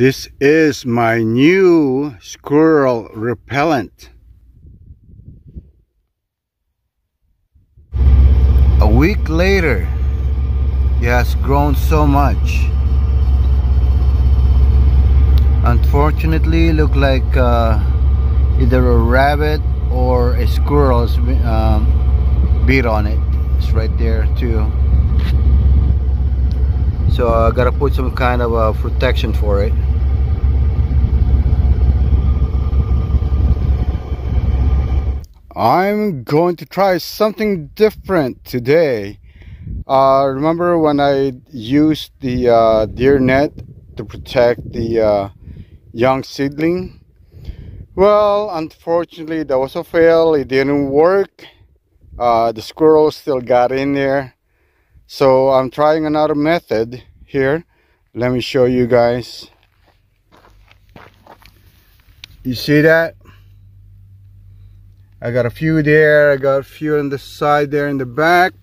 This is my new squirrel repellent. A week later, it has grown so much. Unfortunately, it looked like either a rabbit or a squirrel's beat on it. It's right there too. So I gotta put some kind of protection for it. I'm going to try something different today. Remember when I used the deer net to protect the young seedling? Well, unfortunately that was a fail. It didn't work. The squirrel still got in there. So I'm trying another method here. Let me show you guys. You see that? I got a few there. I got a few on the side there in the back.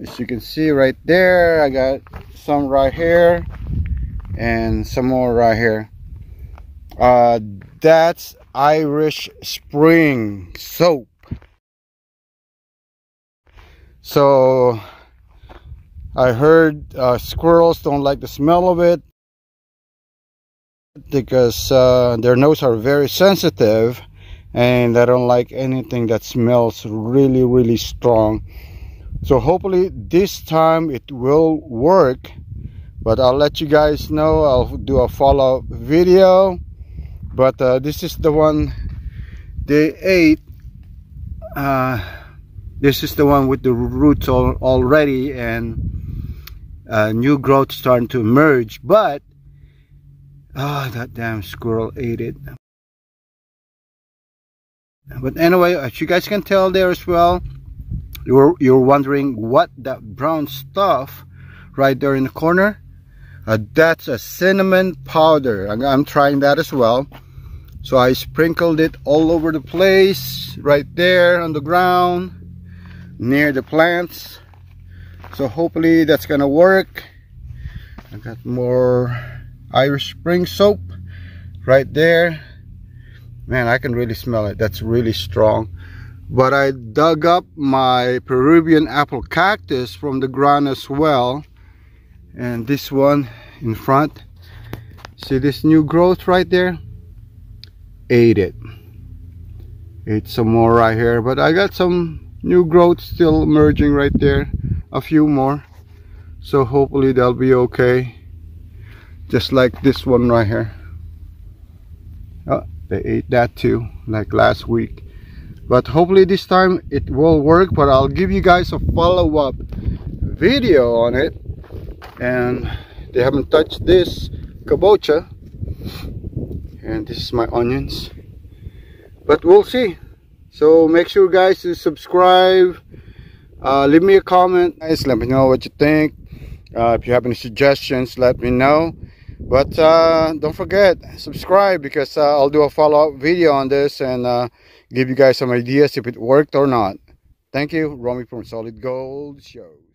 As you can see right there, I got some right here and some more right here. That's Irish Spring soap. So I heard squirrels don't like the smell of it because their noses are very sensitive and they don't like anything that smells really, really strong. So hopefully this time it will work, but I'll let you guys know. I'll do a follow-up video, but this is the one they ate. This is the one with the roots already and new growth starting to emerge, but that damn squirrel ate it. But anyway, as you guys can tell there as well, you're wondering what that brown stuff right there in the corner. That's a cinnamon powder. I'm trying that as well. So I sprinkled it all over the place, right there on the ground, near the plants. So hopefully that's gonna work. I got more Irish Spring soap right there. Man, I can really smell it. That's really strong. But I dug up my Peruvian apple cactus from the ground as well, and this one in front, see this new growth right there, ate it. Ate some more right here, but I got some new growth still emerging right there, a few more, so hopefully they'll be okay, just like this one right here. Oh, they ate that too, like last week, but hopefully this time it will work. But I'll give you guys a follow-up video on it. And they haven't touched this kabocha, and this is my onions, but we'll see. So make sure guys to subscribe, leave me a comment, guys, let me know what you think. If you have any suggestions, let me know. But don't forget, subscribe, because I'll do a follow-up video on this and give you guys some ideas if it worked or not. Thank you. Romy from Solid Gold Shows.